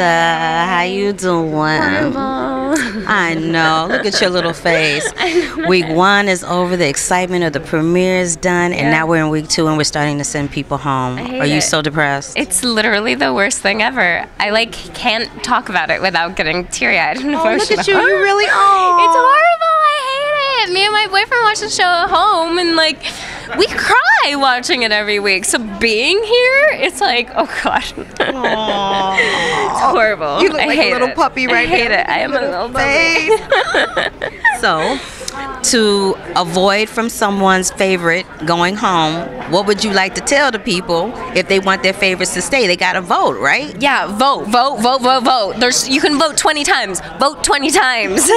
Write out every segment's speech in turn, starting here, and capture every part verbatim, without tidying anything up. Uh, how you doing? I know. Look at your little face. Week one is over. The excitement of the premiere is done, and yeah. now we're in week two, and we're starting to send people home. Are you it. so depressed? It's literally the worst thing ever. I like can't talk about it without getting teary-eyed and oh, emotional. Look at you. You really are. It's horrible. I hate it. Me and my boyfriend watch the show at home, and like. We cry watching it every week, so being here, it's like, oh gosh, it's horrible. You look I like hate a little it. puppy right now. I hate now. it. I am little a little puppy. So, to avoid from someone's favorite going home, what would you like to tell the people if they want their favorites to stay? They gotta vote, right? Yeah, vote, vote, vote, vote, vote. There's you can vote twenty times. Vote twenty times.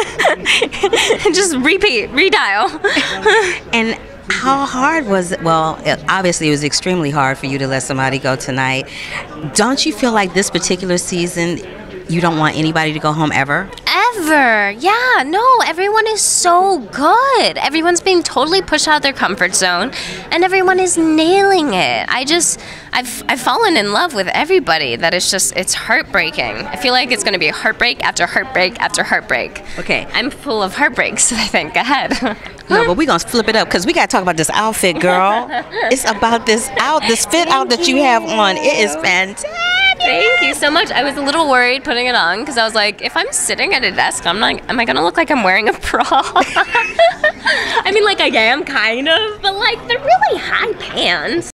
Just repeat, redial, and. How hard was it? Well, it, obviously it was extremely hard for you to let somebody go tonight. Don't you feel like this particular season, you don't want anybody to go home ever? Ever. Yeah, no, everyone is so good. Everyone's being totally pushed out of their comfort zone, and everyone is nailing it. I just, I've, I've fallen in love with everybody that it's just, it's heartbreaking. I feel like it's going to be heartbreak after heartbreak after heartbreak. Okay. I'm full of heartbreaks, I think. Go ahead. No, but we're going to flip it up because we got to talk about this outfit, girl. It's about this out, this fit Thank out that you. you have on. It is fantastic. Thank you so much. I was a little worried putting it on because I was like, if I'm sitting at a desk, I'm like, am I going to look like I'm wearing a bra? I mean, like I am kind of, but like they're really high pants.